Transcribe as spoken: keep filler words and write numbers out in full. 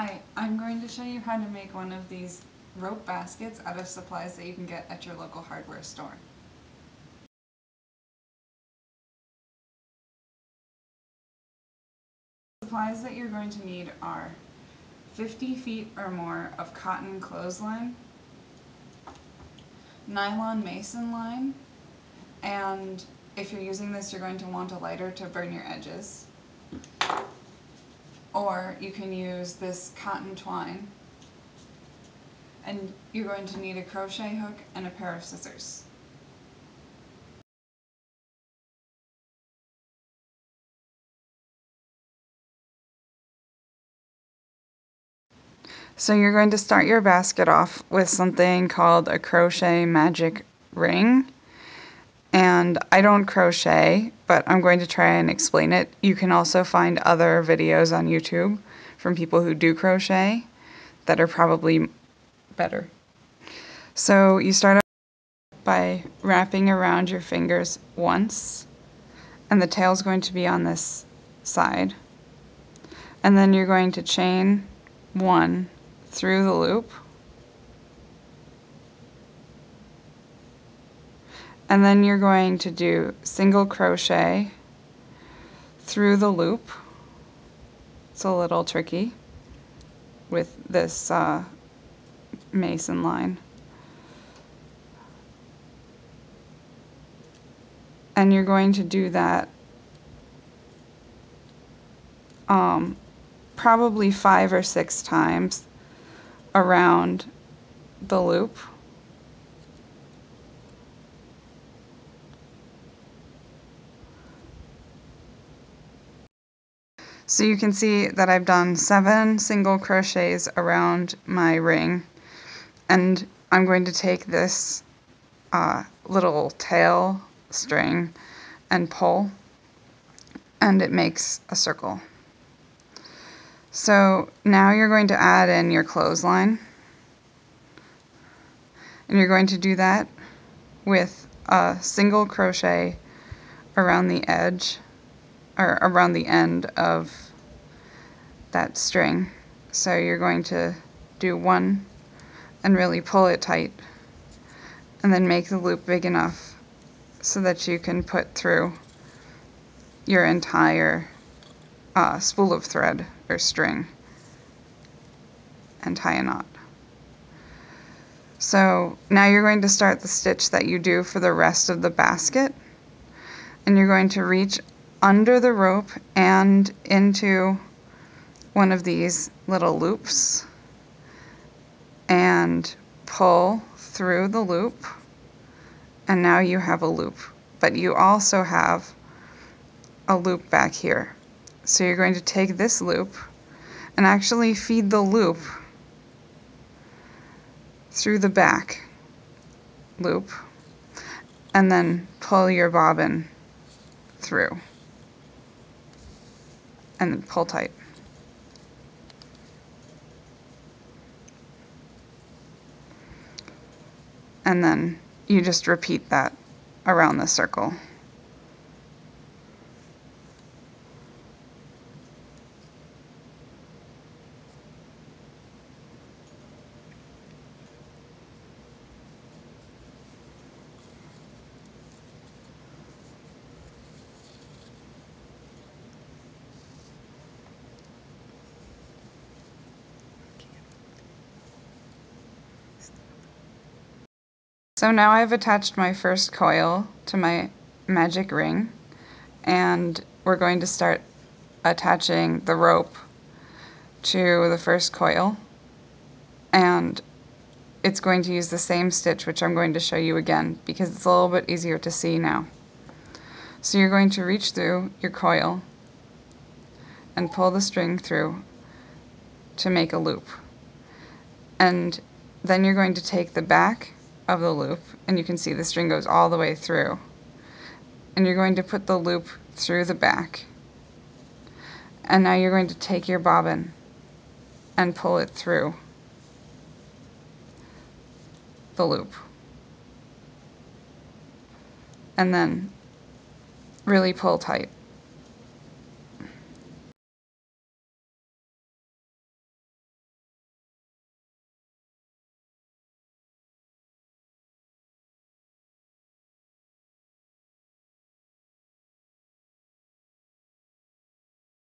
Hi, I'm going to show you how to make one of these rope baskets out of supplies that you can get at your local hardware store. Supplies that you're going to need are fifty feet or more of cotton clothesline, nylon mason line, and if you're using this you're going to want a lighter to burn your edges. Or you can use this cotton twine, and you're going to need a crochet hook and a pair of scissors. So you're going to start your basket off with something called a crochet magic ring. And I don't crochet, but I'm going to try and explain it. You can also find other videos on YouTube from people who do crochet that are probably better. So you start off by wrapping around your fingers once, and the tail's going to be on this side. And then you're going to chain one through the loop, and then you're going to do single crochet through the loop. It's a little tricky with this uh, mason line. And you're going to do that um, probably five or six times around the loop. So you can see that I've done seven single crochets around my ring, and I'm going to take this uh, little tail string and pull, and it makes a circle. So now you're going to add in your clothesline, and you're going to do that with a single crochet around the edge, or around the end of that string. So you're going to do one and really pull it tight, and then make the loop big enough so that you can put through your entire uh, spool of thread or string and tie a knot. So now you're going to start the stitch that you do for the rest of the basket, and you're going to reach under the rope and into one of these little loops and pull through the loop, and now you have a loop, but you also have a loop back here. So you're going to take this loop and actually feed the loop through the back loop, and then pull your bobbin through and then pull tight. And then you just repeat that around the circle. So now I've attached my first coil to my magic ring, and we're going to start attaching the rope to the first coil, and it's going to use the same stitch, which I'm going to show you again because it's a little bit easier to see now. So you're going to reach through your coil and pull the string through to make a loop, and then you're going to take the back of the loop, and you can see the string goes all the way through, and you're going to put the loop through the back, and now you're going to take your bobbin and pull it through the loop, and then really pull tight.